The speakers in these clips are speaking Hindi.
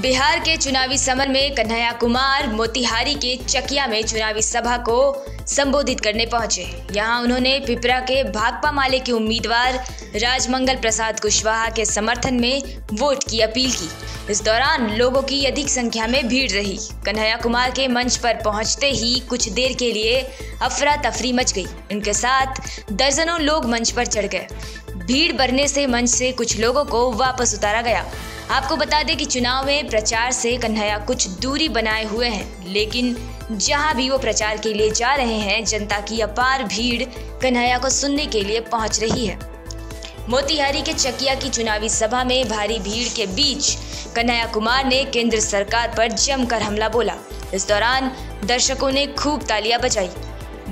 बिहार के चुनावी समर में कन्हैया कुमार मोतिहारी के चकिया में चुनावी सभा को संबोधित करने पहुंचे। यहां उन्होंने पिपरा के भाकपा माले के उम्मीदवार राजमंगल प्रसाद कुशवाहा के समर्थन में वोट की अपील की। इस दौरान लोगों की अधिक संख्या में भीड़ रही। कन्हैया कुमार के मंच पर पहुंचते ही कुछ देर के लिए अफरा तफरी मच गई। उनके साथ दर्जनों लोग मंच पर चढ़ गए। भीड़ बढ़ने से मंच से कुछ लोगों को वापस उतारा गया। आपको बता दें कि चुनाव में प्रचार से कन्हैया कुछ दूरी बनाए हुए हैं, लेकिन जहां भी वो प्रचार के लिए जा रहे हैं, जनता की अपार भीड़ कन्हैया को सुनने के लिए पहुंच रही है। मोतिहारी के चकिया की चुनावी सभा में भारी भीड़ के बीच कन्हैया कुमार ने केंद्र सरकार पर जमकर हमला बोला। इस दौरान दर्शकों ने खूब तालियां बजाई।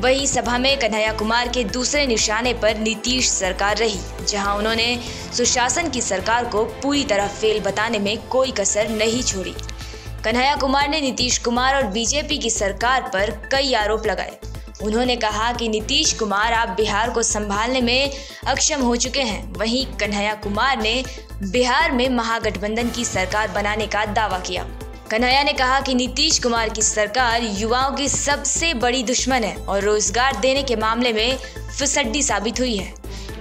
वही सभा में कन्हैया कुमार के दूसरे निशाने पर नीतीश सरकार रही, जहां उन्होंने सुशासन की सरकार को पूरी तरह फेल बताने में कोई कसर नहीं छोड़ी। कन्हैया कुमार ने नीतीश कुमार और बीजेपी की सरकार पर कई आरोप लगाए। उन्होंने कहा कि नीतीश कुमार आप बिहार को संभालने में अक्षम हो चुके हैं। वहीं कन्हैया कुमार ने बिहार में महागठबंधन की सरकार बनाने का दावा किया। कन्हैया ने कहा कि नीतीश कुमार की सरकार युवाओं की सबसे बड़ी दुश्मन है और रोजगार देने के मामले में फिसड्डी साबित हुई है।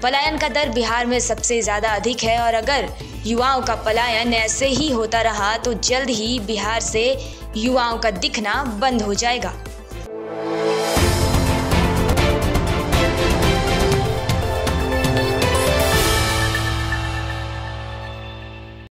पलायन का दर बिहार में सबसे ज्यादा अधिक है और अगर युवाओं का पलायन ऐसे ही होता रहा तो जल्द ही बिहार से युवाओं का दिखना बंद हो जाएगा।